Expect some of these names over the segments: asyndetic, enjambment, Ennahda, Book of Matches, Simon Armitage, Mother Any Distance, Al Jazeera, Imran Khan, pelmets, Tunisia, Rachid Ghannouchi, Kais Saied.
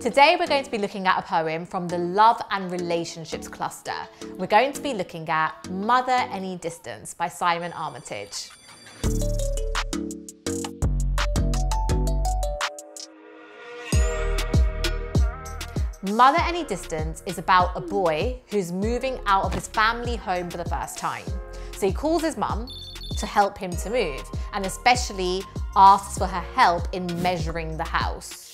Today we're going to be looking at a poem from the Love and Relationships cluster. We're going to be looking at Mother Any Distance by Simon Armitage. Mother Any Distance is about a boy who's moving out of his family home for the first time. So he calls his mum to help him to move and especially asks for her help in measuring the house.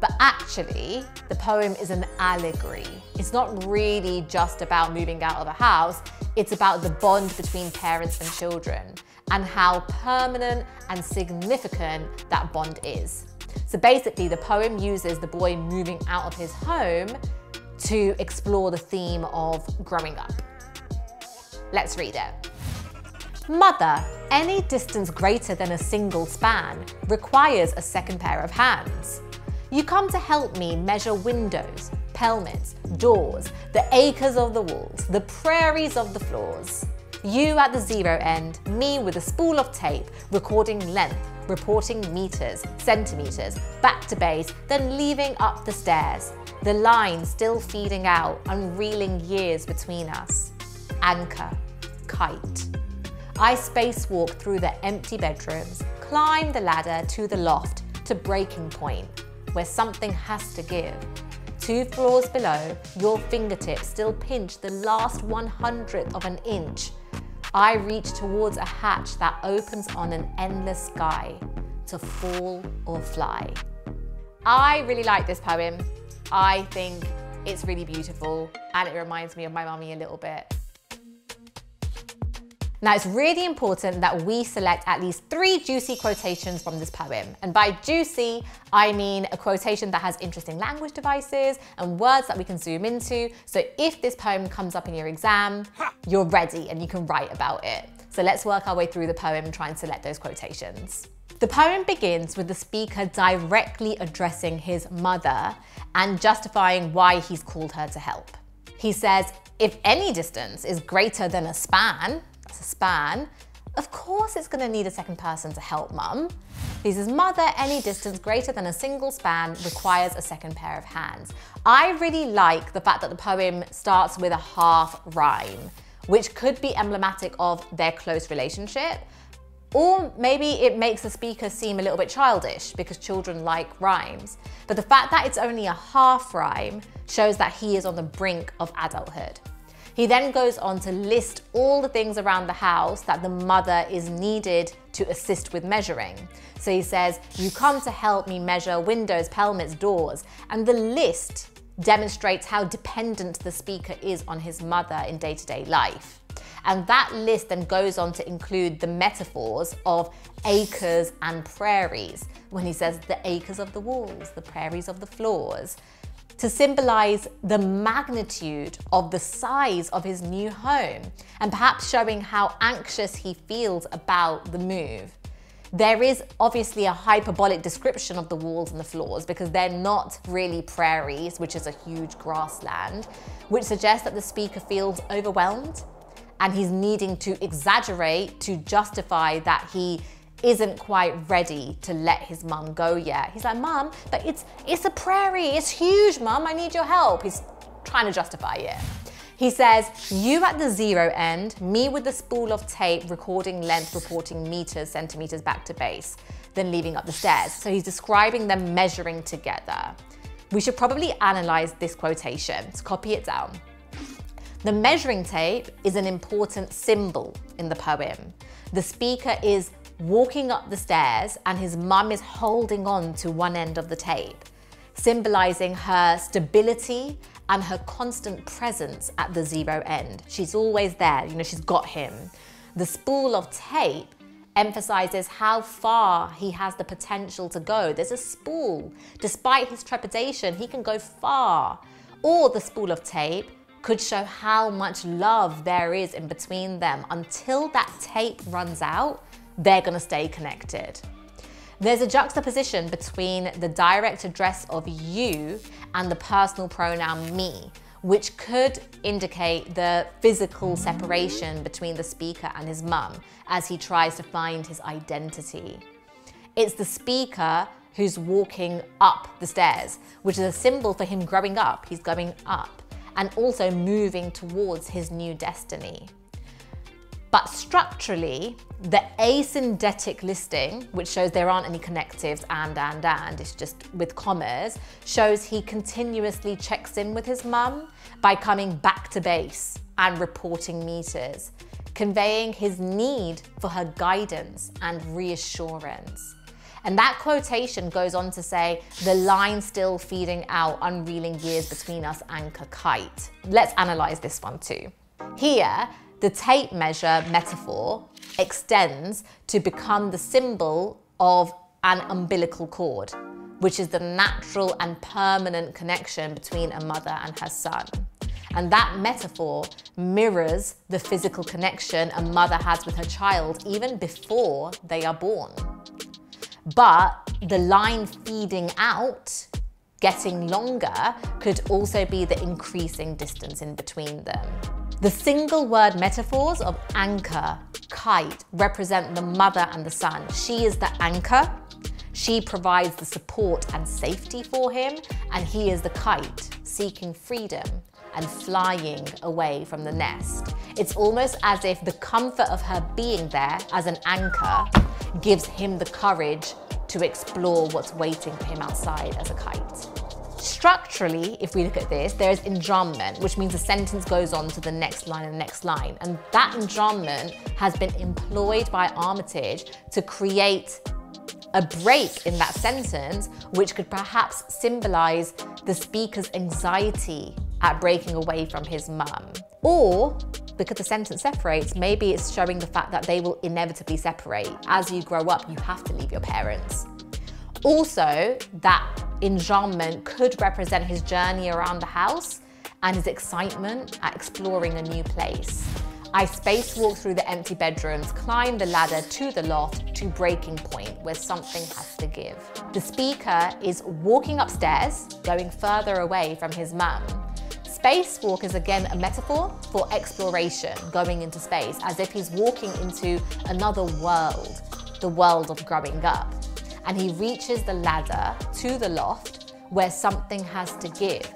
But actually, the poem is an allegory. It's not really just about moving out of a house, it's about the bond between parents and children and how permanent and significant that bond is. So basically, the poem uses the boy moving out of his home to explore the theme of growing up. Let's read it. Mother, any distance greater than a single span requires a second pair of hands. You come to help me measure windows, pelmets, doors, the acres of the walls, the prairies of the floors. You at the zero end, me with a spool of tape, recording length, reporting meters, centimeters, back to base, then leaving up the stairs. The line still feeding out, unreeling years between us. Anchor, kite. I spacewalk through the empty bedrooms, climb the ladder to the loft, to breaking point, where something has to give. 2 floors below, your fingertips still pinch the last 100th of an inch. I reach towards a hatch that opens on an endless sky, to fall or fly. I really like this poem. I think it's really beautiful and it reminds me of my mummy a little bit. Now it's really important that we select at least 3 juicy quotations from this poem. And by juicy, I mean a quotation that has interesting language devices and words that we can zoom into. So if this poem comes up in your exam, you're ready and you can write about it. So let's work our way through the poem and try and select those quotations. The poem begins with the speaker directly addressing his mother and justifying why he's called her to help. He says, if any distance is greater than a span, of course it's gonna need a second person to help mum. He says, mother, any distance greater than a single span requires a second pair of hands. I really like the fact that the poem starts with a half rhyme, which could be emblematic of their close relationship, or maybe it makes the speaker seem a little bit childish because children like rhymes. But the fact that it's only a half rhyme shows that he is on the brink of adulthood. He then goes on to list all the things around the house that the mother is needed to assist with measuring. So he says, you come to help me measure windows, pelmets, doors, and the list demonstrates how dependent the speaker is on his mother in day-to-day life. And that list then goes on to include the metaphors of acres and prairies, when he says the acres of the walls, the prairies of the floors, to symbolize the magnitude of the size of his new home and perhaps showing how anxious he feels about the move. There is obviously a hyperbolic description of the walls and the floors because they're not really prairies, which is a huge grassland, which suggests that the speaker feels overwhelmed and he's needing to exaggerate to justify that he isn't quite ready to let his mum go yet. He's like, mum, but it's a prairie, it's huge, mum, I need your help. He's trying to justify it. He says, you at the zero end, me with the spool of tape, recording length, reporting meters, centimeters back to base, then leaving up the stairs. So he's describing them measuring together. We should probably analyze this quotation, so copy it down. The measuring tape is an important symbol in the poem. The speaker is walking up the stairs and his mum is holding on to one end of the tape, symbolising her stability and her constant presence at the zero end. She's always there, you know, she's got him. The spool of tape emphasises how far he has the potential to go. There's a spool. Despite his trepidation, he can go far. Or the spool of tape could show how much love there is in between them. Until that tape runs out, they're gonna stay connected. There's a juxtaposition between the direct address of you and the personal pronoun me, which could indicate the physical separation between the speaker and his mum as he tries to find his identity. It's the speaker who's walking up the stairs, which is a symbol for him growing up. He's going up and also moving towards his new destiny. But structurally, the asyndetic listing, which shows there aren't any connectives and, it's just with commas, shows he continuously checks in with his mum by coming back to base and reporting meters, conveying his need for her guidance and reassurance. And that quotation goes on to say, the line still feeding out, unreeling years between us and Kakite. Let's analyze this one too. Here, the tape measure metaphor extends to become the symbol of an umbilical cord, which is the natural and permanent connection between a mother and her son. And that metaphor mirrors the physical connection a mother has with her child even before they are born. But the line feeding out, getting longer, could also be the increasing distance in between them. The single word metaphors of anchor, kite, represent the mother and the son. She is the anchor, she provides the support and safety for him, and he is the kite, seeking freedom and flying away from the nest. It's almost as if the comfort of her being there as an anchor gives him the courage to explore what's waiting for him outside as a kite. Structurally, if we look at this, there is enjambment, which means the sentence goes on to the next line and the next line. And that enjambment has been employed by Armitage to create a break in that sentence, which could perhaps symbolize the speaker's anxiety at breaking away from his mum. Or, because the sentence separates, maybe it's showing the fact that they will inevitably separate. As you grow up, you have to leave your parents. Also, that enjambment could represent his journey around the house and his excitement at exploring a new place. I spacewalk through the empty bedrooms, climb the ladder to the loft to breaking point where something has to give. The speaker is walking upstairs, going further away from his mum. Spacewalk is again a metaphor for exploration, going into space, as if he's walking into another world, the world of growing up. And he reaches the ladder to the loft where something has to give.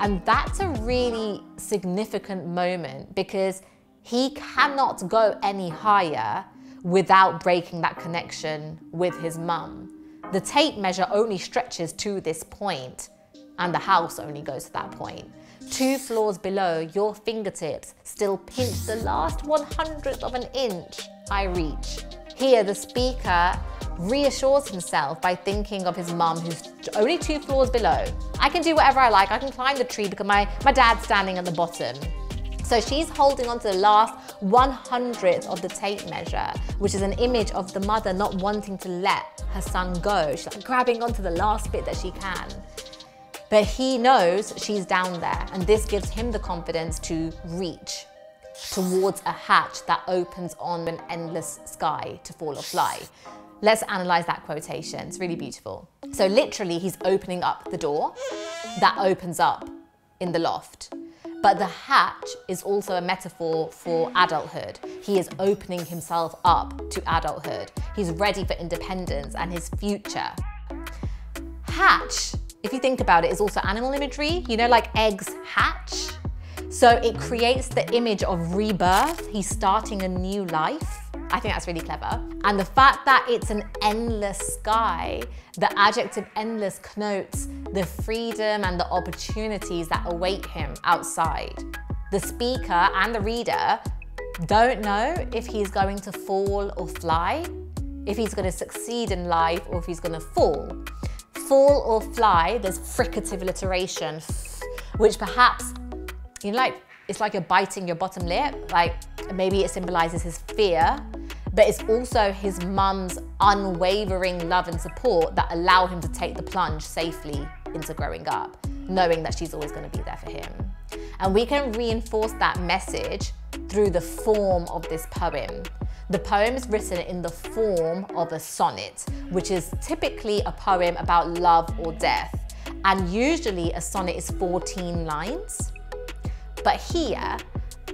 And that's a really significant moment because he cannot go any higher without breaking that connection with his mum. The tape measure only stretches to this point, and the house only goes to that point. 2 floors below, your fingertips still pinch the last 100th of an inch I reach. Here, the speaker reassures himself by thinking of his mum who's only 2 floors below. I can do whatever I like, I can climb the tree because my dad's standing at the bottom. So she's holding on to the last 100th of the tape measure, which is an image of the mother not wanting to let her son go. She's like grabbing onto the last bit that she can. But he knows she's down there, and this gives him the confidence to reach towards a hatch that opens on an endless sky to fall or fly. Let's analyze that quotation, it's really beautiful. So literally he's opening up the door that opens up in the loft. But the hatch is also a metaphor for adulthood. He is opening himself up to adulthood. He's ready for independence and his future. Hatch, if you think about it, is also animal imagery, you know, like eggs hatch. So it creates the image of rebirth. He's starting a new life. I think that's really clever. And the fact that it's an endless sky, the adjective endless connotes the freedom and the opportunities that await him outside. The speaker and the reader don't know if he's going to fall or fly, if he's going to succeed in life or if he's going to fall. Fall or fly, there's fricative alliteration, which perhaps, you know, like, it's like you're biting your bottom lip, like maybe it symbolizes his fear, but it's also his mum's unwavering love and support that allow him to take the plunge safely into growing up, knowing that she's always going to be there for him. And we can reinforce that message through the form of this poem. The poem is written in the form of a sonnet, which is typically a poem about love or death. And usually a sonnet is 14 lines. But here,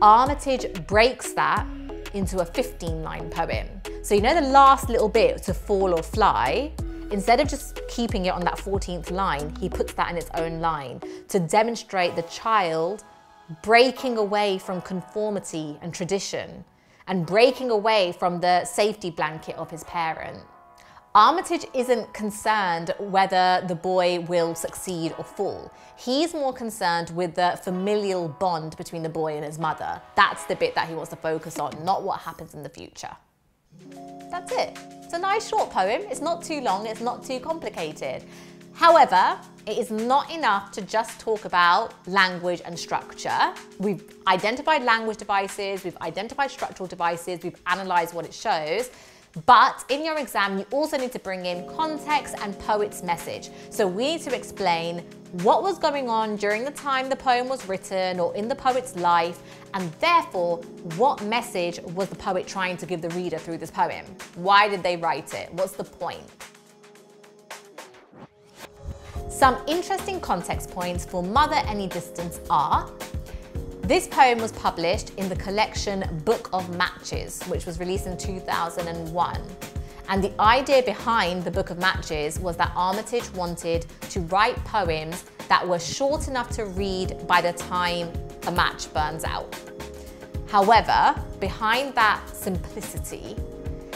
Armitage breaks that into a 15-line poem. So you know the last little bit, to fall or fly, instead of just keeping it on that 14th line, he puts that in its own line to demonstrate the child breaking away from conformity and tradition and breaking away from the safety blanket of his parent. Armitage isn't concerned whether the boy will succeed or fall. He's more concerned with the familial bond between the boy and his mother. That's the bit that he wants to focus on, not what happens in the future. That's it. It's a nice short poem. It's not too long, it's not too complicated. However, it is not enough to just talk about language and structure. We've identified language devices, we've identified structural devices, we've analysed what it shows. But in your exam, you also need to bring in context and poet's message. So we need to explain what was going on during the time the poem was written or in the poet's life, and therefore, what message was the poet trying to give the reader through this poem? Why did they write it? What's the point? Some interesting context points for Mother Any Distance are: this poem was published in the collection Book of Matches, which was released in 2001. And the idea behind the Book of Matches was that Armitage wanted to write poems that were short enough to read by the time a match burns out. However, behind that simplicity,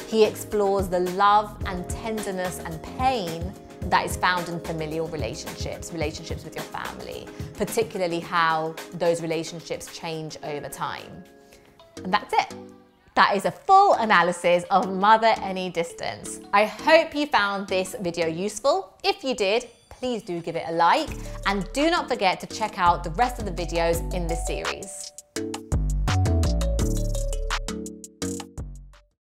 he explores the love and tenderness and pain that is found in familial relationships, relationships with your family, particularly how those relationships change over time. And that's it. That is a full analysis of Mother Any Distance. I hope you found this video useful. If you did, please do give it a like, and do not forget to check out the rest of the videos in this series.